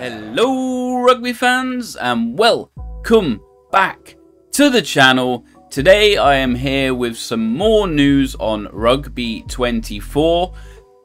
Hello rugby fans and welcome back to the channel. Today I am here with some more news on Rugby 24.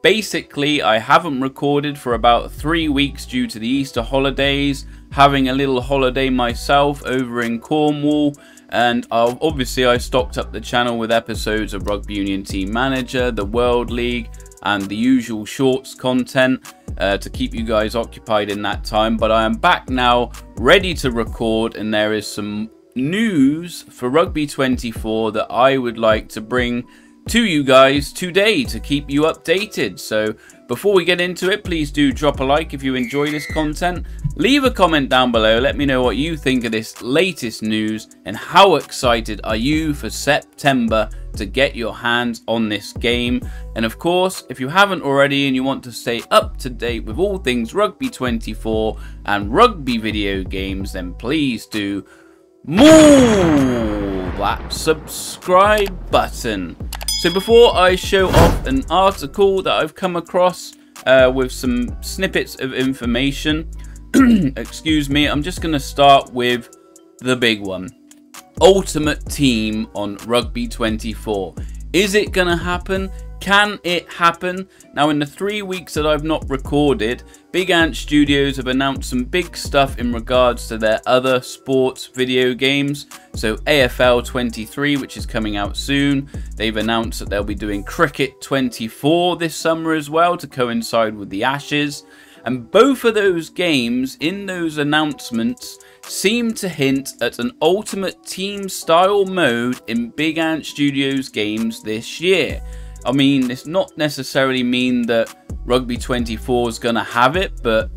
Basically I haven't recorded for about 3 weeks due to the Easter holidays, having a little holiday myself over in Cornwall, and obviously I stocked up the channel with episodes of Rugby Union Team Manager, the World League and the usual shorts content to keep you guys occupied in that time. But I am back now, ready to record, and there is some news for Rugby 24 that I would like to bring to you guys today to keep you updated. So before we get into it, please do drop a like if you enjoy this content. Leave a comment down below, let me know what you think of this latest news and how excited are you for September to get your hands on this game. And of course, if you haven't already and you want to stay up to date with all things Rugby 24 and rugby video games, then please do maul that subscribe button. So before I show off an article that I've come across with some snippets of information, excuse me, I'm just going to start with the big one. Ultimate team on Rugby 24. Is it going to happen? Can it happen? Now, in the 3 weeks that I've not recorded, Big Ant Studios have announced some big stuff in regards to their other sports video games. So AFL 23, which is coming out soon. They've announced that they'll be doing Cricket 24 this summer as well to coincide with the Ashes. And both of those games in those announcements seem to hint at an ultimate team style mode in Big Ant Studios games this year. I mean, it's not necessarily mean that Rugby 24 is going to have it, but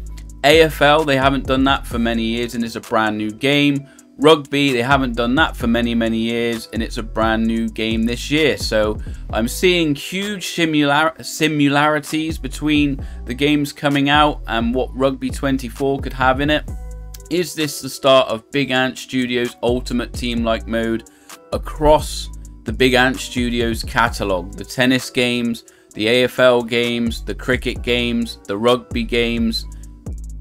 AFL, they haven't done that for many years and it's a brand new game. Rugby, they haven't done that for many, many years and it's a brand new game this year. So I'm seeing huge similarities between the games coming out and what Rugby 24 could have in it. Is this the start of Big Ant Studios' ultimate team-like mode across the Big Ant Studios catalogue? The tennis games, the AFL games, the cricket games, the rugby games.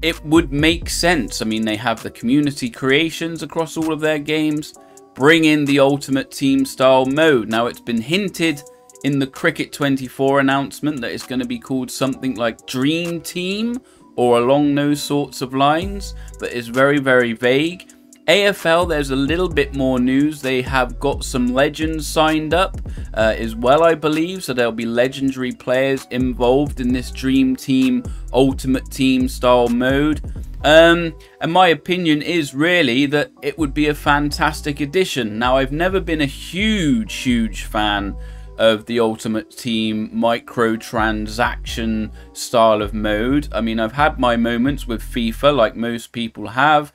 It would make sense. I mean, they have the community creations across all of their games. Bring in the ultimate team style mode. Now, it's been hinted in the Cricket 24 announcement that it's going to be called something like Dream Team or along those sorts of lines, but it's very, very vague. AFL, there's a little bit more news. They have got some legends signed up as well, I believe. So there'll be legendary players involved in this Dream Team, Ultimate Team style mode. And my opinion is really that it would be a fantastic addition. Now, I've never been a huge fan of the Ultimate Team microtransaction style of mode. I mean, I've had my moments with FIFA, like most people have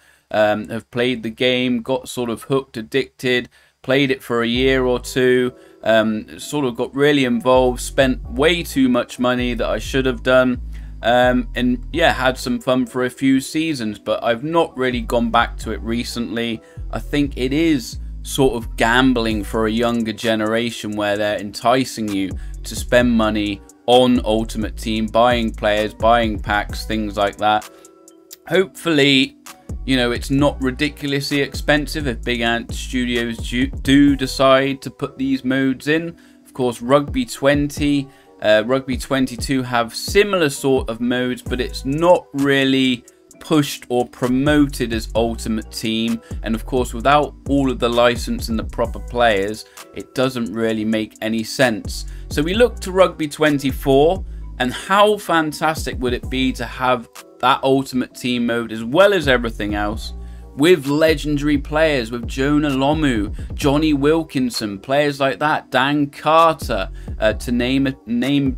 played the game, got sort of hooked, addicted, played it for a year or two, sort of got really involved, spent way too much money that I should have done, and yeah, had some fun for a few seasons, but I've not really gone back to it recently. I think it is sort of gambling for a younger generation where they're enticing you to spend money on Ultimate Team, buying players, buying packs, things like that. Hopefully, you know, it's not ridiculously expensive if Big Ant Studios do decide to put these modes in. Of course, Rugby 20, Rugby 22 have similar sort of modes, but it's not really pushed or promoted as Ultimate Team. And of course, without all of the license and the proper players, it doesn't really make any sense. So we look to Rugby 24, and how fantastic would it be to have that Ultimate Team mode as well as everything else, with legendary players, with Jonah Lomu, Johnny Wilkinson, players like that, Dan Carter, to name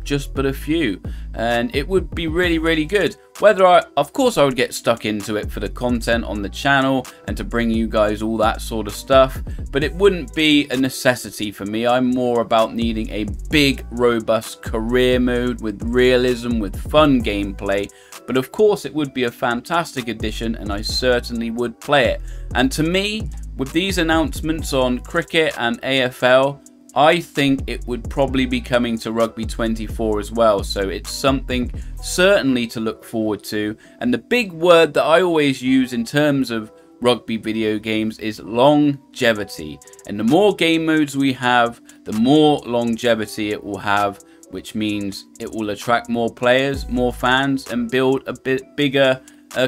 just but a few. And it would be really, really good. Whether of course I would get stuck into it for the content on the channel and to bring you guys all that sort of stuff, but it wouldn't be a necessity for me. I'm more about needing a big, robust career mode with realism, with fun gameplay. But of course, it would be a fantastic addition and I certainly would play it. And to me, with these announcements on Cricket and AFL, I think it would probably be coming to Rugby 24 as well, so it's something certainly to look forward to. And the big word that I always use in terms of rugby video games is longevity, and the more game modes we have, the more longevity it will have, which means it will attract more players, more fans, and build a bit bigger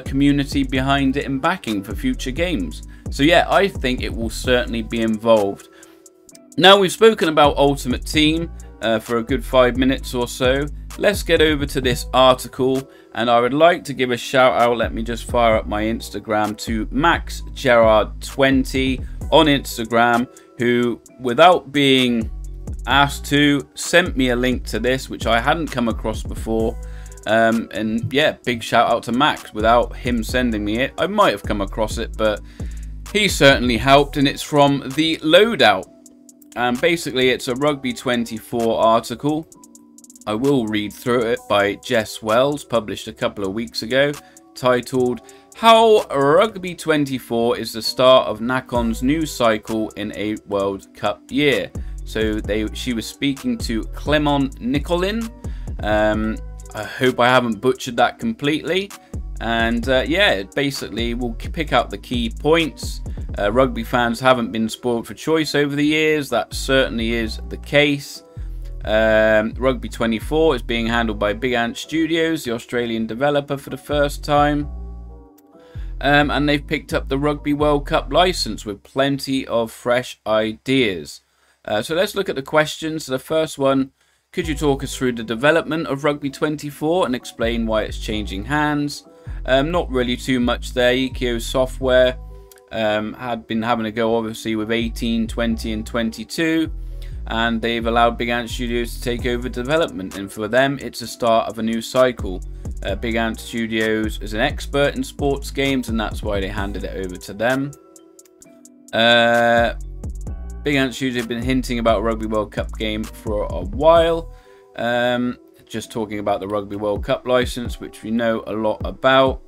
community behind it and backing for future games. So yeah, I think it will certainly be involved. Now we've spoken about Ultimate Team for a good 5 minutes or so. Let's get over to this article, and I would like to give a shout out. Let me just fire up my Instagram to MaxGerard20 on Instagram, who, without being asked to, sent me a link to this, which I hadn't come across before. And yeah, big shout out to Max. Without him sending me it, I might have come across it, but he certainly helped. And it's from The Loadout, and basically it's a Rugby 24 article. I will read through it, by Jess Wells, published a couple of weeks ago, titled "How Rugby 24 is the Start of Nakon's New Cycle in a World Cup Year." So she was speaking to Clement Nicolin. I hope I haven't butchered that completely. And yeah, basically we'll pick out the key points. Rugby fans haven't been spoiled for choice over the years. That certainly is the case. Rugby 24 is being handled by Big Ant Studios, the Australian developer, for the first time. And they've picked up the Rugby World Cup license with plenty of fresh ideas. So let's look at the questions. So the first one: could you talk us through the development of Rugby 24 and explain why it's changing hands? Not really too much there. EKO Software had been having a go, obviously, with 18, 20 and 22. And they've allowed Big Ant Studios to take over development. And for them, it's the start of a new cycle. Big Ant Studios is an expert in sports games, and that's why they handed it over to them. Big Ant Studios have been hinting about a Rugby World Cup game for a while. Just talking about the Rugby World Cup license, which we know a lot about.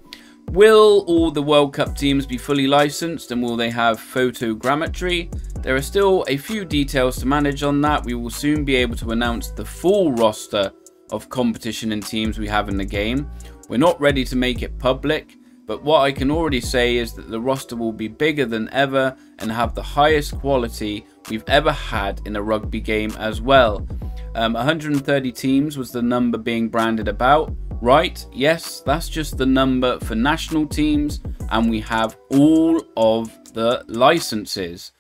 Will all the World Cup teams be fully licensed, and will they have photogrammetry? There are still a few details to manage on that. We will soon be able to announce the full roster of competition and teams we have in the game. We're not ready to make it public, but what I can already say is that the roster will be bigger than ever and have the highest quality we've ever had in a rugby game as well. 130 teams was the number being branded about. Right, yes, that's just the number for national teams, and we have all of the licenses.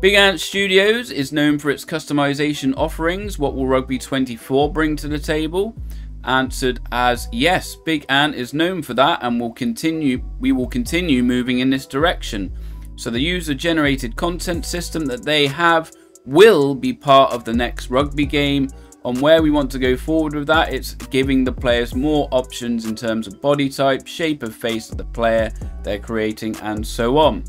Big Ant Studios is known for its customization offerings. What will Rugby 24 bring to the table? Answered as yes, Big Ant is known for that, and we will continue moving in this direction. So the user generated content system that they have will be part of the next rugby game. On where we want to go forward with that, it's giving the players more options in terms of body type, shape of face of the player they're creating, and so on.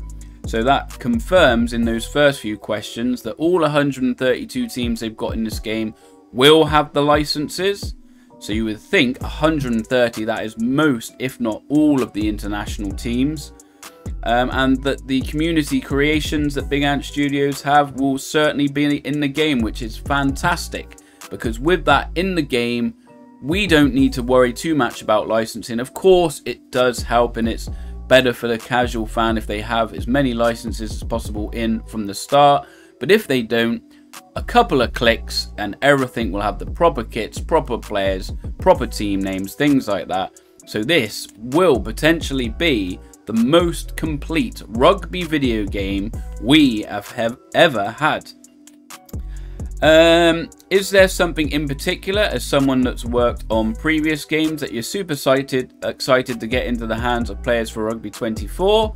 So that confirms in those first few questions that all 132 teams they've got in this game will have the licenses. So you would think 130, that is most, if not all, of the international teams. And that the community creations that Big Ant Studios have will certainly be in the game, which is fantastic. Because with that in the game, we don't need to worry too much about licensing. Of course, it does help, and it's better for the casual fan if they have as many licenses as possible in from the start. But if they don't, a couple of clicks and everything will have the proper kits, proper players, proper team names, things like that. So this will potentially be the most complete rugby video game we have ever had. Is there something in particular, as someone that's worked on previous games, that you're super excited to get into the hands of players for Rugby 24?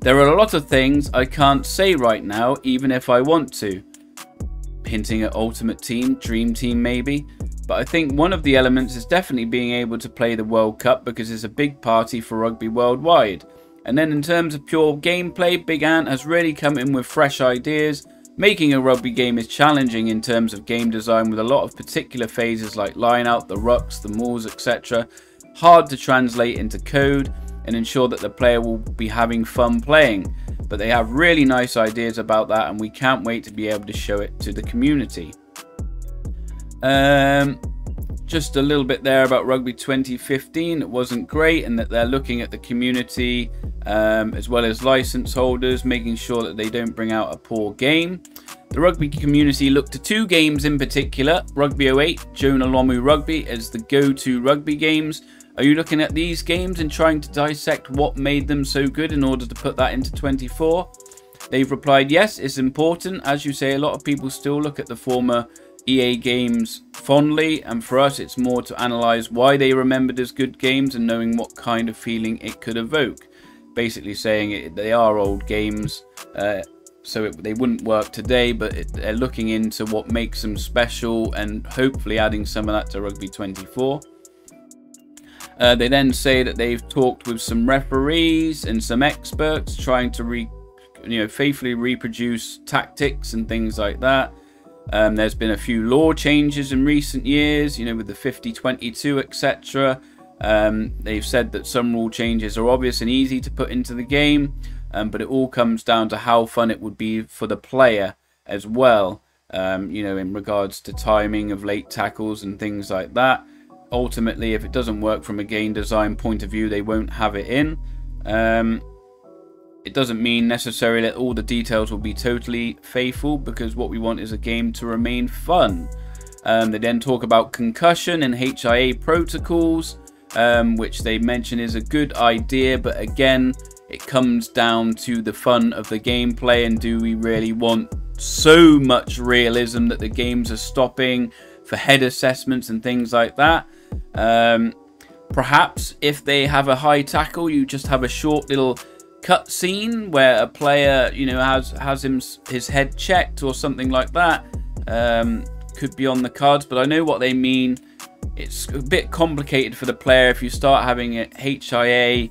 There are a lot of things I can't say right now, even if I want to. Hinting at Ultimate Team, Dream Team maybe. But I think one of the elements is definitely being able to play the World Cup, because it's a big party for rugby worldwide. And then in terms of pure gameplay, Big Ant has really come in with fresh ideas. Making a rugby game is challenging in terms of game design, with a lot of particular phases like line out, the rucks, the mauls, etc. Hard to translate into code and ensure that the player will be having fun playing. but they have really nice ideas about that, and we can't wait to be able to show it to the community. Just a little bit there about Rugby 2015. It wasn't great, and that they're looking at the community as well as license holders, making sure that they don't bring out a poor game. The rugby community looked to two games in particular, Rugby 08, Jonah Lomu Rugby, as the go-to rugby games. Are you looking at these games and trying to dissect what made them so good in order to put that into 24? They've replied, yes, it's important. As you say, a lot of people still look at the former EA games fondly, and for us it's more to analyze why they remembered as good games and knowing what kind of feeling it could evoke. Basically saying they are old games, so they wouldn't work today, but they're looking into what makes them special and hopefully adding some of that to Rugby 24. They then say that they've talked with some referees and some experts, trying to faithfully reproduce tactics and things like that. There's been a few law changes in recent years, with the 50-22, etc. They've said that some rule changes are obvious and easy to put into the game, but it all comes down to how fun it would be for the player as well, in regards to timing of late tackles and things like that. Ultimately, if it doesn't work from a game design point of view, they won't have it in. It doesn't mean necessarily that all the details will be totally faithful, because what we want is a game to remain fun. They then talk about concussion and HIA protocols, which they mention is a good idea, but again, it comes down to the fun of the gameplay, and do we really want so much realism that the games are stopping for head assessments and things like that? Perhaps if they have a high tackle, you just have a short little cut scene where a player, has his head checked or something like that. Could be on the cards, but I know what they mean. It's a bit complicated for the player if you start having a HIA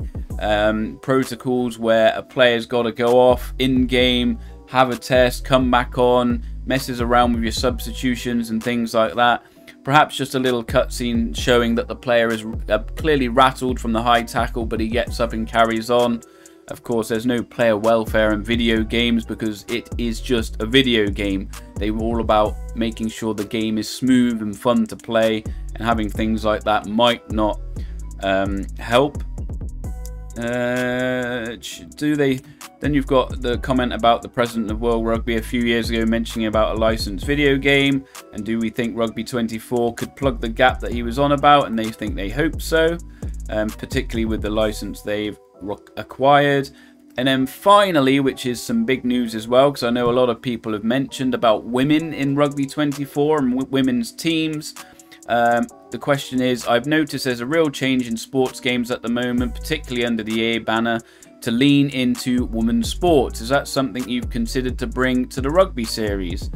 protocols where a player's got to go off in game, have a test, come back on, messes around with your substitutions and things like that. Perhaps just a little cutscene showing that the player is clearly rattled from the high tackle, but he gets up and carries on. Of course, there's no player welfare in video games because it is just a video game. They were all about making sure the game is smooth and fun to play, and having things like that might not help. Then you've got the comment about the president of World Rugby a few years ago mentioning about a licensed video game, and do we think Rugby 24 could plug the gap that he was on about? And they think they hope so, particularly with the license they've acquired. And then finally, which is some big news as well, because I know a lot of people have mentioned about women in Rugby 24 and women's teams. The question is, I've noticed there's a real change in sports games at the moment, particularly under the EA banner, to lean into women's sports. Is that something you've considered to bring to the rugby series?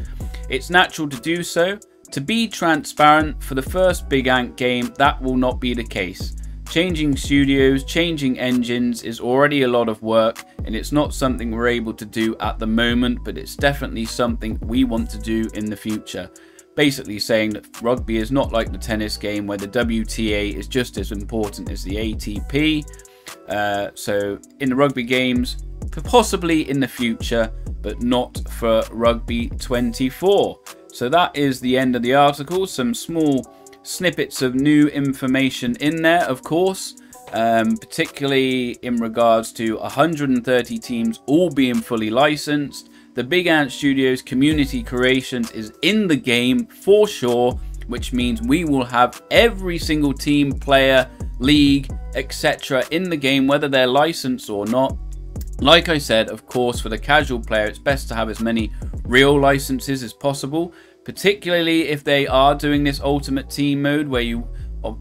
It's natural to do so. To be transparent, for the first Big Ant game, that will not be the case. Changing studios, changing engines is already a lot of work, and it's not something we're able to do at the moment, but it's definitely something we want to do in the future. Basically saying that rugby is not like the tennis game where the WTA is just as important as the ATP. So in the rugby games, possibly in the future, but not for Rugby 24. So that is the end of the article. Some small snippets of new information in there, of course, particularly in regards to 130 teams all being fully licensed. The Big Ant Studios community creations is in the game for sure, which means we will have every single team, player, league, etc. in the game, whether they're licensed or not. Like I said, of course, for the casual player, it's best to have as many real licenses as possible, particularly if they are doing this ultimate team mode where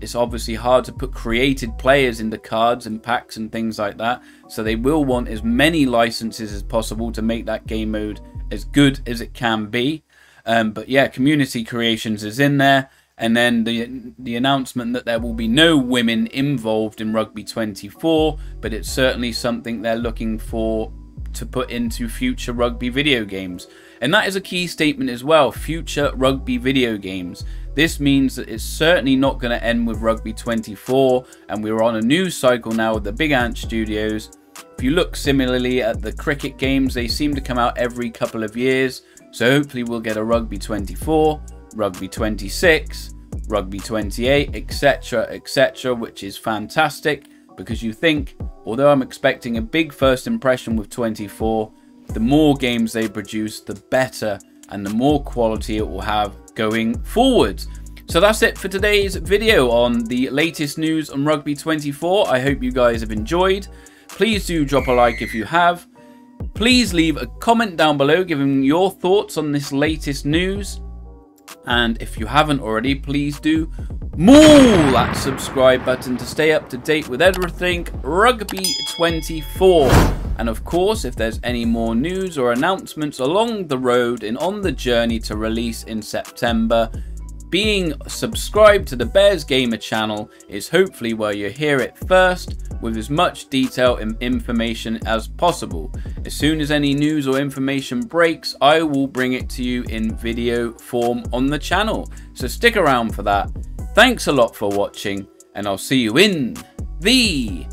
it's obviously hard to put created players into cards and packs and things like that. So they will want as many licenses as possible to make that game mode as good as it can be. But yeah, community creations is in there. And then the announcement that there will be no women involved in Rugby 24, but it's certainly something they're looking for to put into future rugby video games. And that is a key statement as well, future rugby video games. This means that it's certainly not going to end with Rugby 24, and we're on a new cycle now with the Big Ant Studios. If you look similarly at the cricket games, they seem to come out every couple of years, so hopefully we'll get a Rugby 24, Rugby 26, Rugby 28, etc, etc, which is fantastic, because you think, although I'm expecting a big first impression with 24, the more games they produce, the better, and the more quality it will have going forwards. So that's it for today's video on the latest news on Rugby 24. I hope you guys have enjoyed. Please do drop a like if you have. Please leave a comment down below giving your thoughts on this latest news. And if you haven't already, please do maul that subscribe button to stay up to date with everything Rugby 24. And of course, if there's any more news or announcements along the road and on the journey to release in September, being subscribed to the Bears Gamer channel is hopefully where you hear it first, with as much detail and information as possible. As soon as any news or information breaks, I will bring it to you in video form on the channel. So stick around for that. Thanks a lot for watching, and I'll see you in the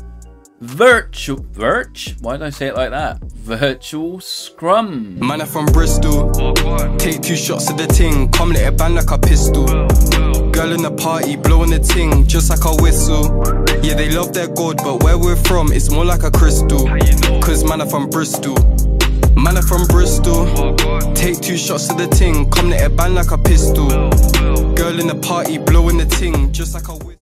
Why did I say it like that? Virtual scrum. Man, I'm from Bristol. Take two shots of the ting. Come let it bang like a pistol. Girl in the party, blowing the ting, just like a whistle. Yeah, they love their gold, but where we're from, it's more like a crystal. Cause man, I'm from Bristol. Man, I'm from Bristol. Take two shots of the ting. Come let it bang like a pistol. Girl in the party, blowing the ting, just like a whistle.